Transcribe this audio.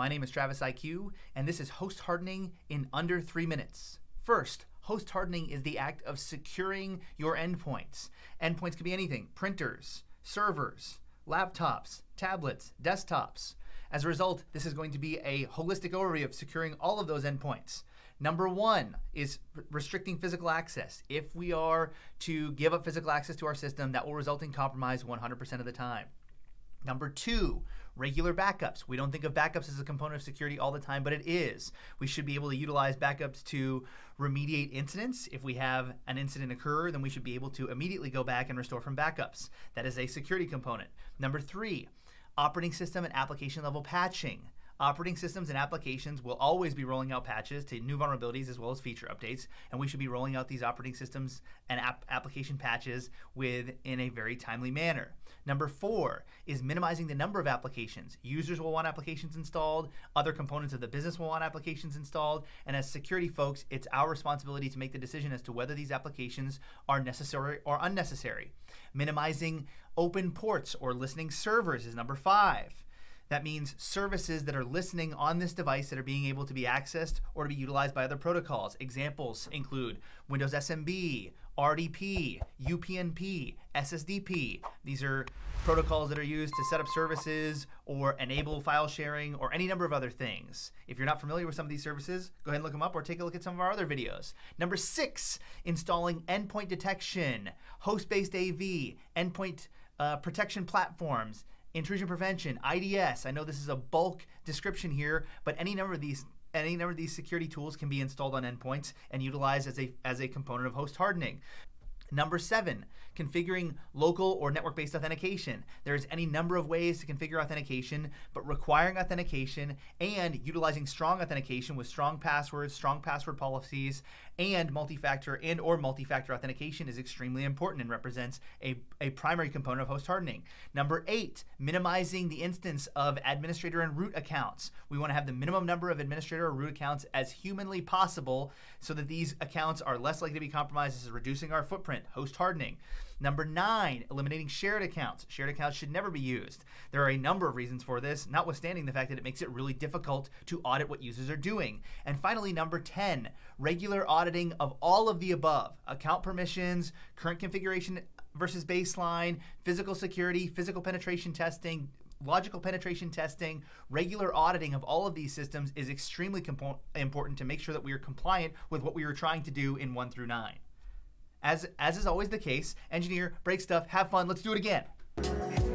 My name is Travis IQ, and this is host hardening in under 3 minutes. First, host hardening is the act of securing your endpoints. Endpoints could be anything: printers, servers, laptops, tablets, desktops. As a result, this is going to be a holistic overview of securing all of those endpoints. Number one is restricting physical access. If we are to give up physical access to our system, that will result in compromise 100% of the time. Number two, regular backups. We don't think of backups as a component of security all the time, but it is. We should be able to utilize backups to remediate incidents. If we have an incident occur, then we should be able to immediately go back and restore from backups. That is a security component. Number three, operating system and application level patching. Operating systems and applications will always be rolling out patches to new vulnerabilities as well as feature updates, and we should be rolling out these operating systems and application patches in a very timely manner. Number four is minimizing the number of applications. Users will want applications installed, other components of the business will want applications installed, and as security folks, it's our responsibility to make the decision as to whether these applications are necessary or unnecessary. Minimizing open ports or listening servers is number five. That means services that are listening on this device that are being able to be accessed or to be utilized by other protocols. Examples include Windows SMB, RDP, UPnP, SSDP. These are protocols that are used to set up services or enable file sharing or any number of other things. If you're not familiar with some of these services, go ahead and look them up or take a look at some of our other videos. Number six, installing endpoint detection, host-based AV, endpoint protection platforms, intrusion prevention, IDS. I know this is a bulk description here, but any number of these security tools can be installed on endpoints and utilized as a component of host hardening. Number seven, configuring local or network-based authentication. There's any number of ways to configure authentication, but requiring authentication and utilizing strong authentication with strong passwords, strong password policies, and multi-factor authentication is extremely important and represents a primary component of host hardening. Number eight, minimizing the instance of administrator and root accounts. We want to have the minimum number of administrator or root accounts as humanly possible so that these accounts are less likely to be compromised. This is reducing our footprint. Host hardening. Number nine, eliminating shared accounts. Shared accounts should never be used. There are a number of reasons for this, notwithstanding the fact that it makes it really difficult to audit what users are doing. And finally, number 10, regular auditing of all of the above: account permissions, current configuration versus baseline, physical security, physical penetration testing, logical penetration testing. Regular auditing of all of these systems is extremely important to make sure that we are compliant with what we were trying to do in 1 through 9. As is always the case, engineer, break stuff, have fun, let's do it again.